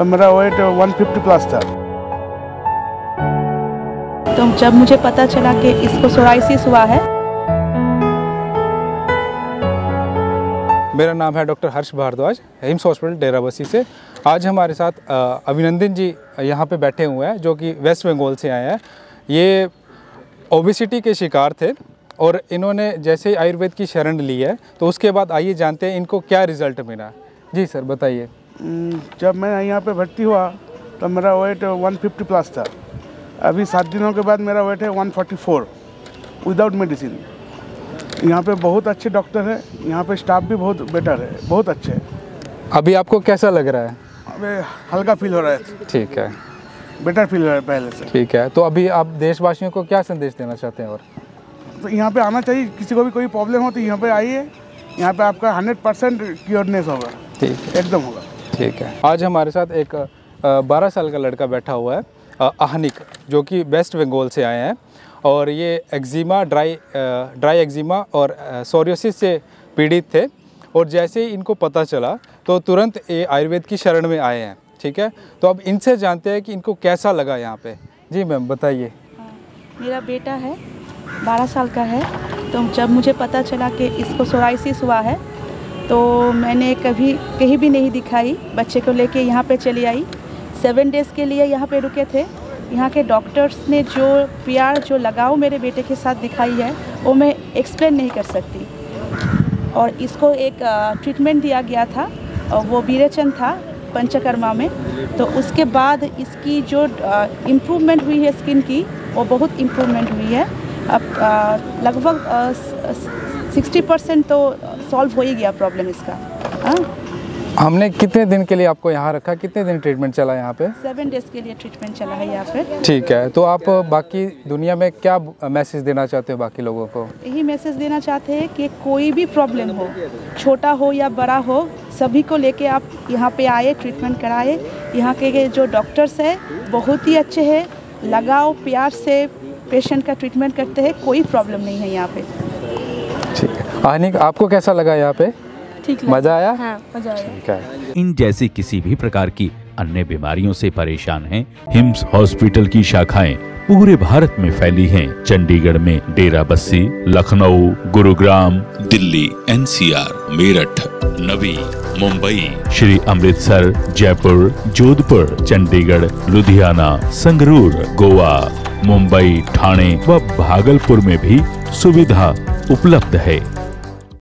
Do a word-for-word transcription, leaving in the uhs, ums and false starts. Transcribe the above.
तो मेरा वेट एक सौ पचास प्लस था। तो जब मुझे पता चला कि इसको सोरायसिस हुआ है। मेरा नाम है doctor Harsh Bhardwaj, HIMS hospital Dera Bassi से। आज हमारे साथ अभिनंदन जी यहाँ पे बैठे हुए हैं जो कि वेस्ट बंगाल से आए हैं। ये ओबीसीटी के शिकार थे और इन्होंने जैसे आयुर्वेद की शरण ली है, तो उसके बाद आइए जानते हैं इनको क्या रिज़ल्ट मिला। जी सर बताइए। जब मैं यहाँ पे भर्ती हुआ तो मेरा वेट एक सौ पचास प्लस था। अभी सात दिनों के बाद मेरा वेट है एक सौ चौवालीस विदाउट मेडिसिन। यहाँ पे बहुत अच्छे डॉक्टर हैं, यहाँ पे स्टाफ भी बहुत बेटर है, बहुत अच्छे है। अभी आपको कैसा लग रहा है? अभी हल्का फील हो रहा है। ठीक है, बेटर फील हो रहा है पहले से। ठीक है, तो अभी आप देशवासियों को क्या संदेश देना चाहते हैं? और तो यहाँ पे आना चाहिए, किसी को भी कोई प्रॉब्लम हो तो यहाँ पे आइए, यहाँ पे आपका हंड्रेड परसेंट क्योरनेस होगा। ठीक है, एकदम होगा। ठीक है, आज हमारे साथ एक बारह साल का लड़का बैठा हुआ है, अहनिक, जो कि वेस्ट बंगाल से आए हैं और ये एक्जिमा ड्राई ड्राई एक्जिमा और सोरायसिस से पीड़ित थे और जैसे ही इनको पता चला तो तुरंत ये आयुर्वेद की शरण में आए हैं। ठीक है, तो अब इनसे जानते हैं कि इनको कैसा लगा यहाँ पे। जी मैम बताइए। मेरा बेटा है, बारह साल का है। तो जब मुझे पता चला कि इसको सोरायसिस हुआ है तो मैंने कभी कहीं भी नहीं दिखाई, बच्चे को लेके यहाँ पे चली आई। सेवन डेज़ के लिए यहाँ पे रुके थे। यहाँ के डॉक्टर्स ने जो प्यार, जो लगाव मेरे बेटे के साथ दिखाई है वो मैं एक्सप्लेन नहीं कर सकती। और इसको एक ट्रीटमेंट दिया गया था, वो वीरेचन था पंचकर्मा में। तो उसके बाद इसकी जो इम्प्रूवमेंट हुई है स्किन की, वो बहुत इम्प्रूवमेंट हुई है। अब लगभग सिक्सटी परसेंट तो सॉल्व हो ही गया प्रॉब्लम इसका। हाँ, हमने कितने दिन के लिए आपको यहाँ रखा? कितने दिन ट्रीटमेंट चला यहाँ पे? सेवन डेज के लिए ट्रीटमेंट चला है यहाँ पे। ठीक है, तो आप बाकी दुनिया में क्या मैसेज देना चाहते हो बाकी लोगों को? यही मैसेज देना चाहते हैं कि कोई भी प्रॉब्लम हो, छोटा हो या बड़ा हो, सभी को लेके आप यहाँ पे आए, ट्रीटमेंट कराए। यहाँ के जो डॉक्टर्स हैं बहुत ही अच्छे हैं, लगाव प्यार से पेशेंट का ट्रीटमेंट करते हैं, कोई प्रॉब्लम नहीं है यहाँ पे। ठीक है, अहनिक आपको कैसा लगा यहाँ पे? मजा आया? हाँ, मजा आया। ठीक है। इन जैसी किसी भी प्रकार की अन्य बीमारियों से परेशान हैं? हिम्स हॉस्पिटल की शाखाएं पूरे भारत में फैली हैं। चंडीगढ़ में Dera Bassi, Lucknow, Gurugram, Delhi, N C R, Meerut, Navi Mumbai, Shri Amritsar, Jaipur, Jodhpur, Chandigarh, Ludhiana, Sangrur, Goa, Mumbai, Thane व भागलपुर में भी सुविधा उपलब्ध है।